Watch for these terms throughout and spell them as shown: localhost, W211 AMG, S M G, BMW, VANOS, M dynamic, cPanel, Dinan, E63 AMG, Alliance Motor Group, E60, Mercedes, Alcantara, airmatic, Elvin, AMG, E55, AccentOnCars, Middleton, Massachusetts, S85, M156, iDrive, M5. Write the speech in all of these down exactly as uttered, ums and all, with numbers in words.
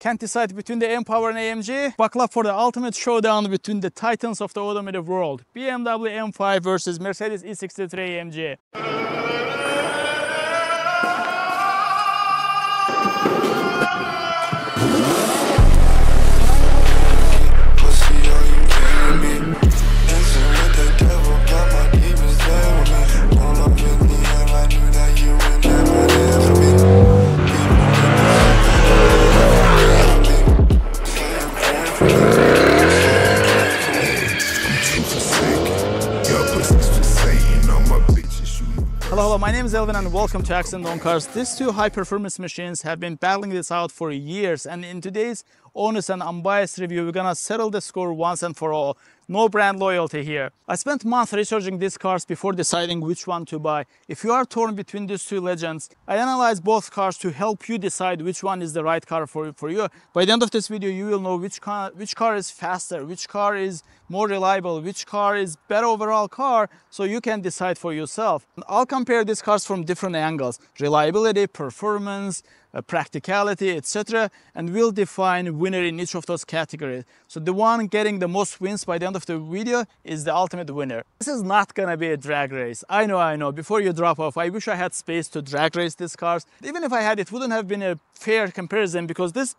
Can't decide between the M-Power and A M G? Buckle up for the ultimate showdown between the titans of the automotive world. B M W M five versus Mercedes E sixty-three A M G. Hello, hello, my name is Elvin and welcome to AccentOnCars. These two high-performance machines have been battling this out for years, and in today's honest and unbiased review, we're gonna settle the score once and for all. No brand loyalty here. I spent months researching these cars before deciding which one to buy. If you are torn between these two legends, I analyze both cars to help you decide which one is the right car for, for you. By the end of this video, you will know which car, which car is faster, which car is more reliable, which car is better overall car, so you can decide for yourself. I'll compare these cars from different angles: reliability, performance, Uh, practicality, et cetera, and we'll define winner in each of those categories. So the one getting the most wins by the end of the video is the ultimate winner. This is not gonna be a drag race. I know, I know, before you drop off, I wish I had space to drag race these cars. Even if I had, it wouldn't have been a fair comparison because this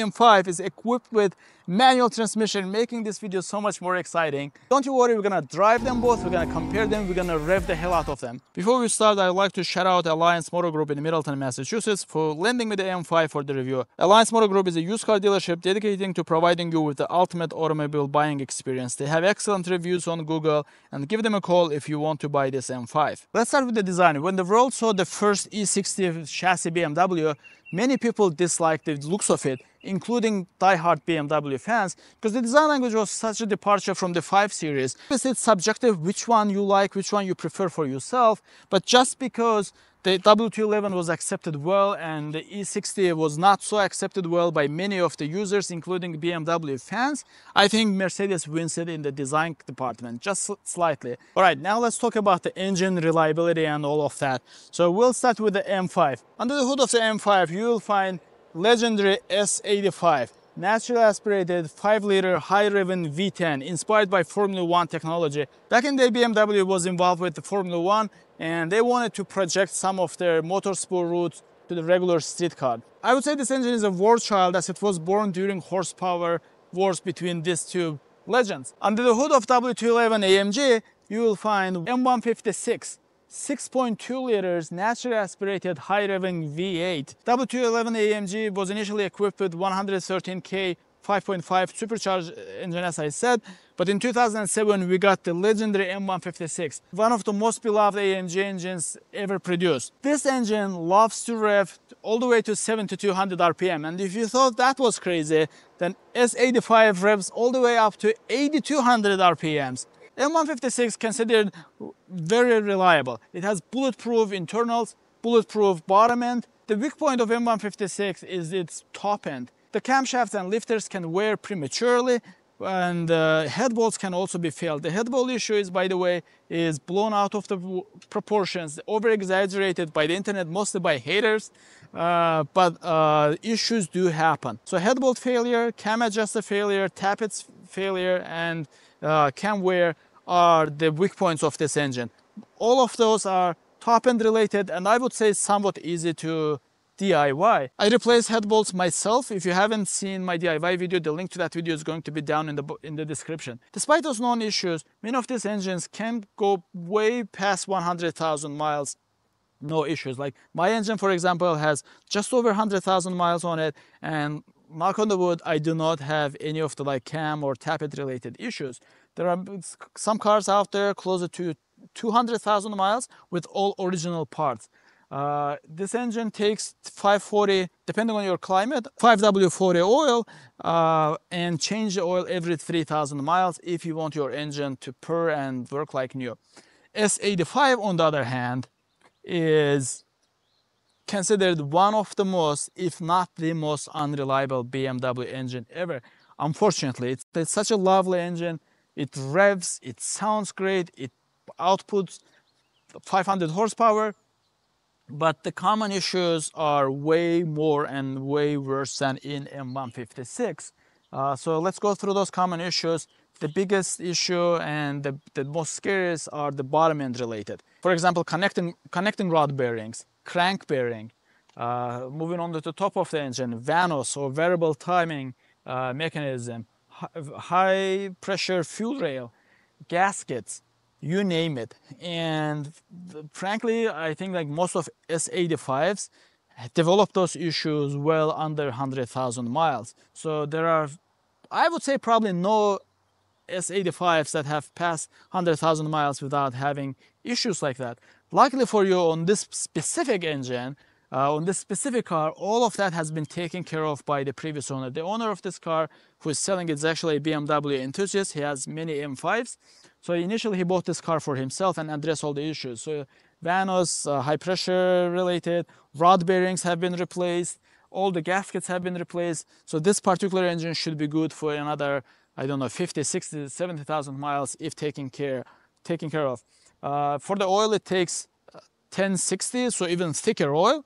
M five is equipped with manual transmission, making this video so much more exciting. Don't you worry, we're gonna drive them both, we're gonna compare them, we're gonna rev the hell out of them. Before we start, I'd like to shout out Alliance Motor Group in Middleton, Massachusetts for lending me the M five for the review. Alliance Motor Group is a used car dealership dedicated to providing you with the ultimate automobile buying experience. They have excellent reviews on Google, and give them a call if you want to buy this M five. Let's start with the design. When the world saw the first E sixty chassis B M W, many people disliked the looks of it, including die-hard B M W fans, because the design language was such a departure from the five series. It's subjective which one you like, which one you prefer for yourself, but just because the W two eleven was accepted well and the E sixty was not so accepted well by many of the users, including B M W fans, I think Mercedes wins it in the design department, just slightly. All right, now let's talk about the engine, reliability, and all of that. So we'll start with the M five. Under the hood of the M five, you'll find legendary S eighty-five, naturally aspirated five liter high-revving V ten, inspired by Formula one technology. Back in the day, B M W was involved with the Formula one, and they wanted to project some of their motorsport roots to the regular street car. I would say this engine is a war child, as it was born during horsepower wars between these two legends. Under the hood of W two eleven A M G, you will find M one fifty-six, six point two liters naturally aspirated high-revving V eight. W two eleven A M G was initially equipped with one hundred thirteen K five point five supercharged engine, as I said, but in two thousand seven we got the legendary M one fifty-six, one of the most beloved A M G engines ever produced. This engine loves to rev all the way to seventy-two hundred R P M, and if you thought that was crazy, then S eighty-five revs all the way up to eighty-two hundred R P Ms. M one fifty-six considered very reliable. It has bulletproof internals, bulletproof bottom end. The weak point of M one fifty-six is its top end. The camshafts and lifters can wear prematurely, and uh, head bolts can also be failed. The head bolt issue is, by the way, is blown out of the proportions, over-exaggerated by the internet, mostly by haters, uh, but uh, issues do happen. So head bolt failure, cam adjuster failure, tappets failure, and uh, cam wear are the weak points of this engine. All of those are top-end related, and I would say somewhat easy to D I Y. I replace head bolts myself. If you haven't seen my D I Y video, the link to that video is going to be down in the, in the description. Despite those known issues, many of these engines can go way past one hundred thousand miles, no issues. Like my engine, for example, has just over one hundred thousand miles on it, and knock on the wood, I do not have any of the like cam or tappet related issues. There are some cars out there closer to two hundred thousand miles with all original parts. Uh, this engine takes five forty, depending on your climate, five W forty oil, uh, and change the oil every three thousand miles if you want your engine to purr and work like new. S eighty-five, on the other hand, is considered one of the most, if not the most unreliable B M W engine ever. Unfortunately, it's, it's such a lovely engine. It revs, it sounds great, it outputs five hundred horsepower, But the common issues are way more and way worse than in M one fifty-six. Uh, so let's go through those common issues. The biggest issue and the, the most scariest are the bottom end related. For example, connecting, connecting rod bearings, crank bearing, uh, moving on to the top of the engine, VANOS or variable timing uh, mechanism, high pressure fuel rail, gaskets, you name it. And frankly, I think like most of S eighty-fives develop those issues well under one hundred thousand miles. So there are, I would say, probably no S eighty-fives that have passed one hundred thousand miles without having issues like that. Luckily for you, on this specific engine, uh, on this specific car, all of that has been taken care of by the previous owner. The owner of this car, who is selling it, is actually a B M W enthusiast. He has many M fives. So initially he bought this car for himself and addressed all the issues. So VANOS, uh, high pressure related, rod bearings have been replaced, all the gaskets have been replaced. So this particular engine should be good for another, I don't know, fifty, sixty, seventy thousand miles if taken care, taken care of. Uh, for the oil, it takes ten sixty, so even thicker oil.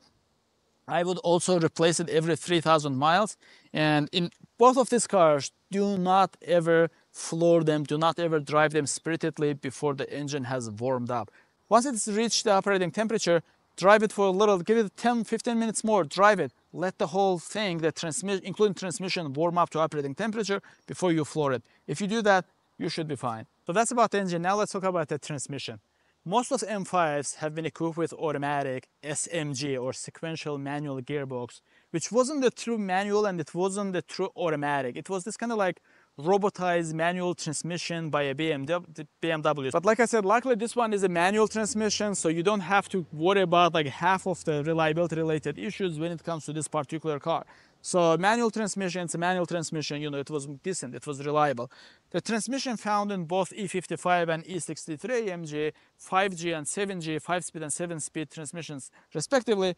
I would also replace it every three thousand miles. And in both of these cars, do not ever floor them, do not ever drive them spiritedly before the engine has warmed up. Once it's reached the operating temperature, drive it for a little, give it ten, fifteen minutes more, drive it. Let the whole thing, the transmission, including transmission, warm up to operating temperature before you floor it. If you do that, you should be fine. So that's about the engine. Now let's talk about the transmission. Most of the M fives have been equipped with automatic S M G or sequential manual gearbox, which wasn't the true manual and it wasn't the true automatic. It was this kind of like robotized manual transmission by a B M W. But like I said, luckily this one is a manual transmission, so you don't have to worry about like half of the reliability related issues when it comes to this particular car. So manual transmission, it's a manual transmission, you know, it was decent, it was reliable. The transmission found in both E fifty-five and E sixty-three A M G, five G and seven G, five-speed and seven-speed transmissions respectively,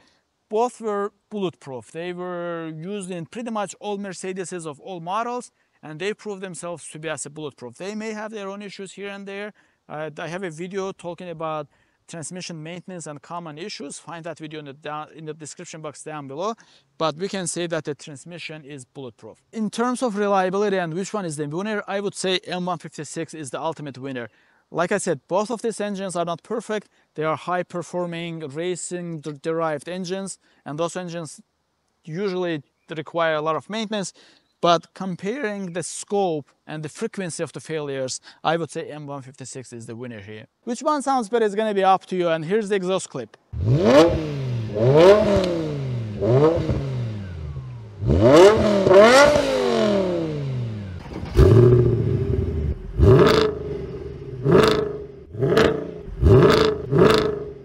both were bulletproof. They were used in pretty much all Mercedeses of all models, and they prove themselves to be as a bulletproof. They may have their own issues here and there. Uh, I have a video talking about transmission maintenance and common issues. Find that video in the, down, in the description box down below. But we can say that the transmission is bulletproof. In terms of reliability and which one is the winner, I would say M one fifty-six is the ultimate winner. Like I said, both of these engines are not perfect. They are high-performing, racing-derived engines, and those engines usually require a lot of maintenance. But comparing the scope and the frequency of the failures, I would say M one fifty-six is the winner here. Which one sounds better is going to be up to you, and here's the exhaust clip.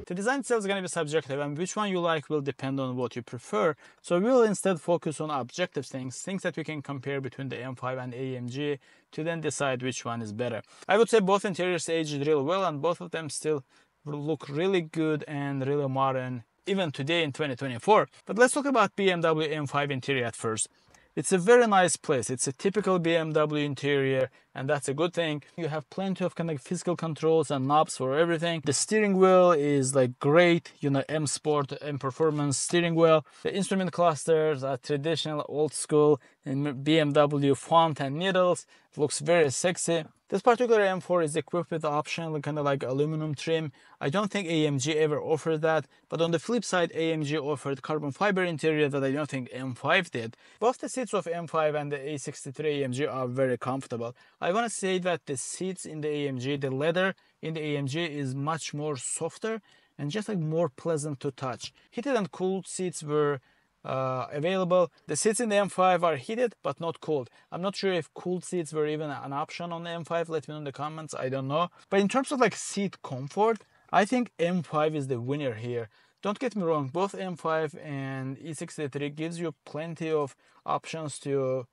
The design itself is going to be subjective, and which one you like will depend on what you prefer. So we will instead focus on objective things, things that we can compare between the M five and A M G to then decide which one is better. I would say both interiors aged really well, and both of them still look really good and really modern, even today in twenty twenty-four. But let's talk about B M W M five interior at first. It's a very nice place. It's a typical B M W interior, and that's a good thing. You have plenty of kind of physical controls and knobs for everything. The steering wheel is like great, you know, M Sport, M Performance steering wheel. The instrument clusters are traditional, old school, and B M W font and needles. It looks very sexy. This particular M four is equipped with optional kind of like aluminum trim. I don't think A M G ever offered that, but on the flip side, A M G offered carbon fiber interior that I don't think M five did. Both the seats of M five and the E sixty-three A M G are very comfortable. I want to say that the seats in the A M G, the leather in the A M G is much more softer and just like more pleasant to touch. Heated and cooled seats were Uh, available. The seats in the M five are heated but not cooled. I'm not sure if cooled seats were even an option on the M five. Let me know in the comments. I don't know. But in terms of like seat comfort, I think M five is the winner here. Don't get me wrong, both M five and E sixty-three gives you plenty of options to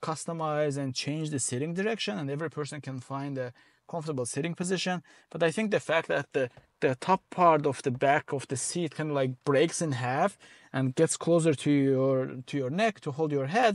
customize and change the sitting direction, and every person can find a comfortable sitting position. But I think the fact that the the top part of the back of the seat kind of like breaks in half and gets closer to your to your neck to hold your head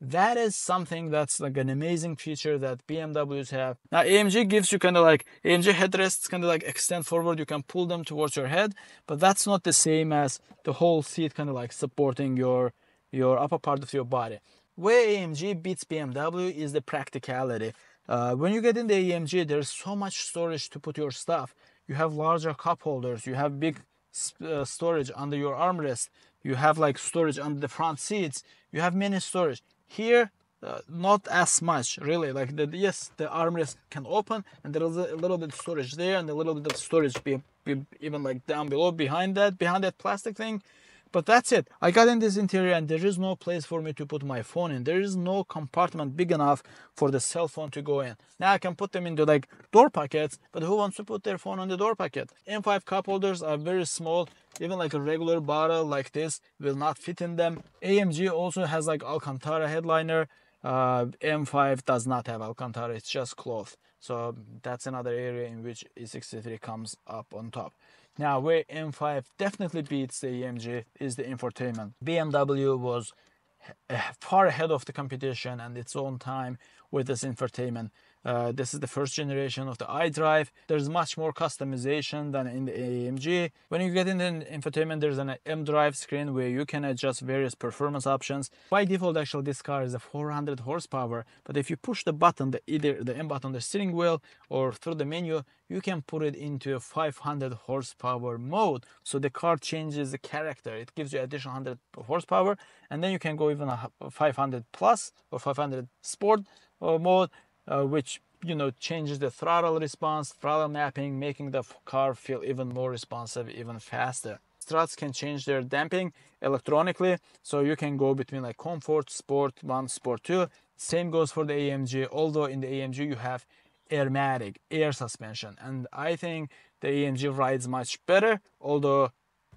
that is something that's like an amazing feature that B M Ws have. Now A M G gives you kind of like, A M G headrests kind of like extend forward, you can pull them towards your head, but that's not the same as the whole seat kind of like supporting your, your upper part of your body. Where A M G beats B M W is the practicality. Uh, when you get in the A M G, there's so much storage to put your stuff. You have larger cup holders, you have big uh, storage under your armrest, you have like storage under the front seats, you have many storage. Here, uh, not as much really. Like the, yes, the armrest can open and there is a little bit of storage there and a little bit of storage be, be even like down below behind that, behind that plastic thing. But that's it. I got in this interior and there is no place for me to put my phone in. There is no compartment big enough for the cell phone to go in. Now I can put them into like door pockets, but who wants to put their phone on the door pocket? M five cup holders are very small. Even like a regular bottle like this will not fit in them. A M G also has like Alcantara headliner. Uh, M five does not have Alcantara, it's just cloth. So that's another area in which E sixty-three comes up on top. Now, where M five definitely beats the A M G is the infotainment. B M W was far ahead of the competition and its own time with this infotainment. Uh, this is the first generation of the iDrive. There's much more customization than in the A M G. When you get into infotainment, there's an M drive screen where you can adjust various performance options. By default, actually, this car is a four hundred horsepower, but if you push the button, the, either the M button on the steering wheel or through the menu, you can put it into a five hundred horsepower mode. So the car changes the character. It gives you additional one hundred horsepower, and then you can go even a five hundred plus or five hundred sport or mode. Uh, which, you know, changes the throttle response, throttle mapping, making the car feel even more responsive, even faster. Struts can change their damping electronically, so you can go between like comfort, sport one, sport two. Same goes for the A M G, although in the A M G you have airmatic, air suspension, and I think the A M G rides much better, although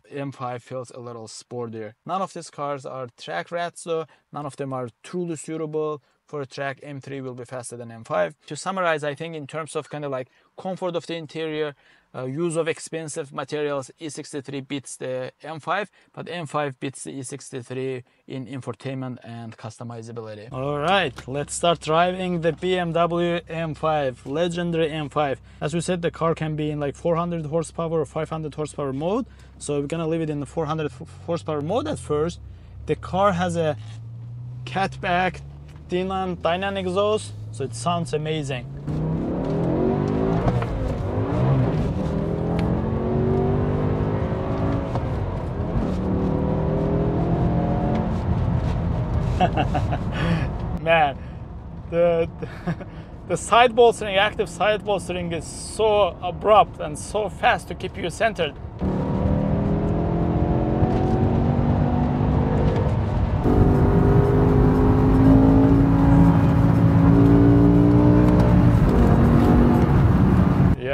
M five feels a little sportier. None of these cars are track rats though, none of them are truly suitable for a track. M three will be faster than M five. To summarize, I think in terms of kind of like comfort of the interior, uh, use of expensive materials, E sixty-three beats the M five, but M five beats the E sixty-three in infotainment and customizability. All right, let's start driving the B M W M five, legendary M five. As we said, the car can be in like four hundred horsepower or five hundred horsepower mode. So we're gonna leave it in the four hundred horsepower mode at first. The car has a catback Dinan dynamic exhaust, so it sounds amazing. Man, the the side bolstering, active side bolstering is so abrupt and so fast to keep you centered.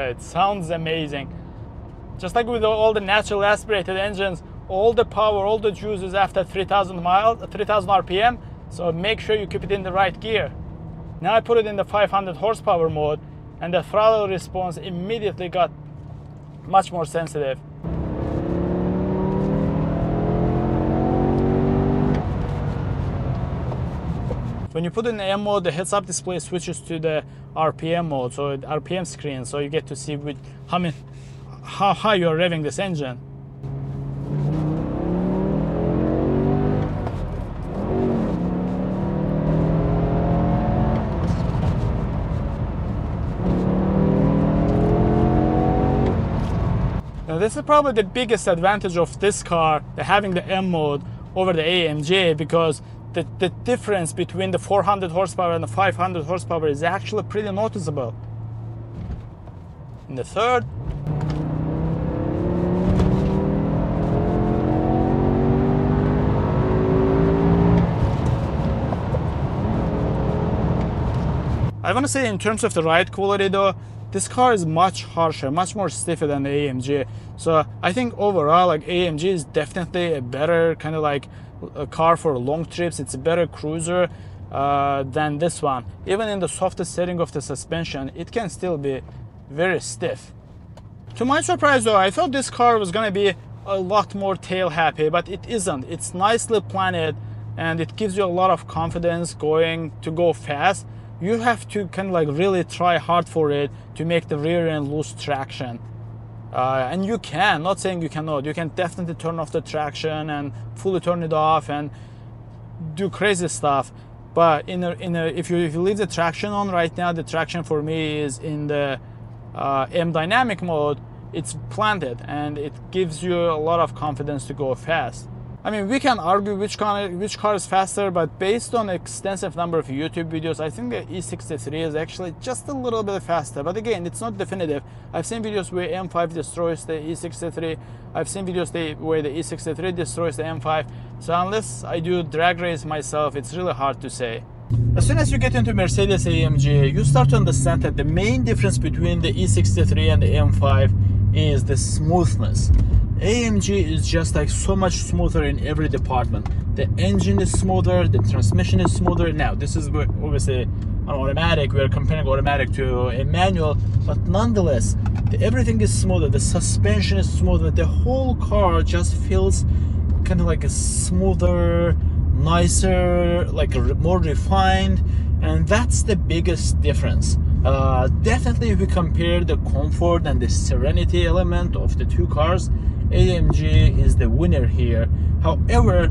It sounds amazing. Just like with all the natural aspirated engines, all the power, all the juice is after three thousand miles, three thousand R P M, so make sure you keep it in the right gear. Now I put it in the five hundred horsepower mode and the throttle response immediately got much more sensitive. When you put in the M mode, the heads-up display switches to the R P M mode, so the R P M screen, so you get to see with how, many, how high you are revving this engine. Now this is probably the biggest advantage of this car, having the M mode over the A M G, because The, the difference between the four hundred horsepower and the five hundred horsepower is actually pretty noticeable. In the third, I want to say in terms of the ride quality though, this car is much harsher, much more stiffer than the A M G. So I think overall, like A M G is definitely a better kind of like a car for long trips. It's a better cruiser uh, than this one. Even in the softest setting of the suspension, it can still be very stiff. To my surprise though, I thought this car was gonna be a lot more tail happy, but it isn't. It's nicely planted. and it gives you a lot of confidence going to go fast. You have to kind of like really try hard for it to make the rear end lose traction. Uh, and you can, not saying you cannot, you can definitely turn off the traction and fully turn it off and do crazy stuff. But in a, in a, if, you, if you leave the traction on right now, the traction for me is in the uh, M dynamic mode, it's planted and it gives you a lot of confidence to go fast. I mean, we can argue which car, which car is faster, but based on extensive number of YouTube videos, I think the E sixty-three is actually just a little bit faster. But again, it's not definitive. I've seen videos where M five destroys the E sixty-three. I've seen videos where the E sixty-three destroys the M five. So unless I do drag race myself, it's really hard to say. As soon as you get into Mercedes A M G, you start to understand that the main difference between the E sixty-three and the M five is the smoothness. A M G is just like so much smoother in every department. The engine is smoother, the transmission is smoother. Now this is obviously an automatic, we are comparing automatic to a manual, but nonetheless the, everything is smoother, the suspension is smoother, the whole car just feels kind of like a smoother, nicer, like a more refined, and that's the biggest difference. Uh, definitely if we compare the comfort and the serenity element of the two cars, A M G is the winner here. However,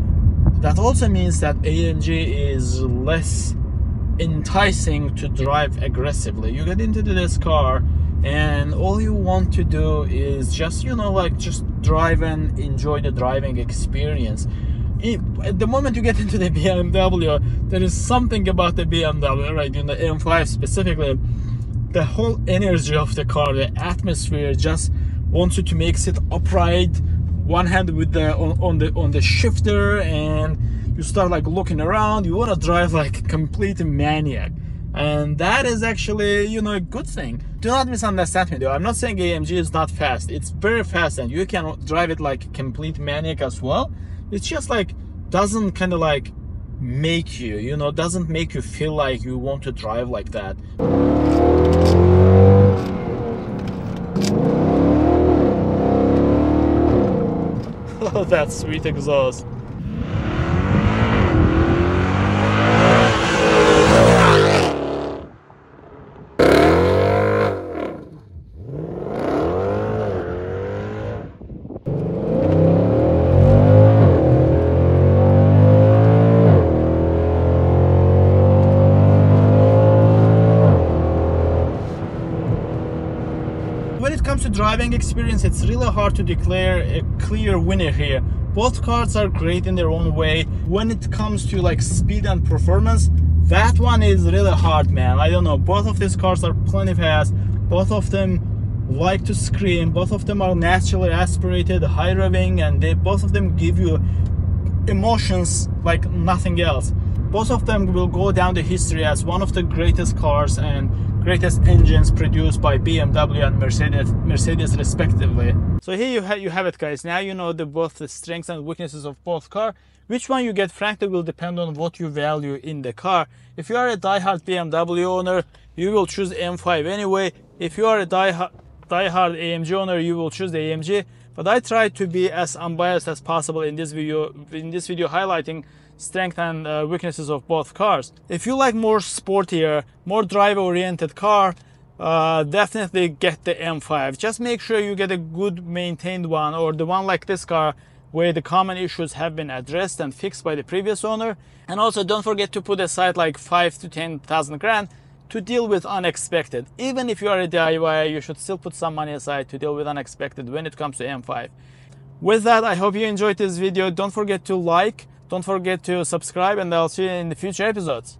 that also means that A M G is less enticing to drive aggressively. You get into this car and all you want to do is just, you know, like just drive and enjoy the driving experience. If, at the moment you get into the B M W, there is something about the B M W, right, in the M five specifically, the whole energy of the car, the atmosphere just wants you to make it upright, one hand with the on, on the on the shifter, and you start like looking around, you want to drive like a complete maniac. And that is actually, you know, a good thing. Do not misunderstand me though. I'm not saying A M G is not fast. It's very fast and you can drive it like a complete maniac as well. It's just like, doesn't kind of like make you, you know, doesn't make you feel like you want to drive like that. Oh, that sweet exhaust. Driving experience, it's really hard to declare a clear winner here. Both cars are great in their own way. When it comes to like speed and performance, that one is really hard, man. I don't know, both of these cars are plenty fast, both of them like to scream, both of them are naturally aspirated, high revving, and they both of them give you emotions like nothing else. Both of them will go down the history as one of the greatest cars and greatest engines produced by B M W and Mercedes, Mercedes respectively. So here you, ha you have it, guys. Now you know the, both the strengths and weaknesses of both cars. Which one you get, frankly, will depend on what you value in the car. If you are a diehard B M W owner, you will choose M five anyway. If you are a diehard diehard A M G owner, you will choose the A M G. But I tried to be as unbiased as possible in this video, in this video highlighting strengths and uh, weaknesses of both cars. If you like more sportier, more drive-oriented car, uh, definitely get the M five. Just make sure you get a good maintained one, or the one like this car where the common issues have been addressed and fixed by the previous owner. And also don't forget to put aside like five to ten thousand grand to deal with unexpected. Even if you are a D I Y, you should still put some money aside to deal with unexpected when it comes to M five. With that, I hope you enjoyed this video. Don't forget to like, don't forget to subscribe, and I'll see you in the future episodes.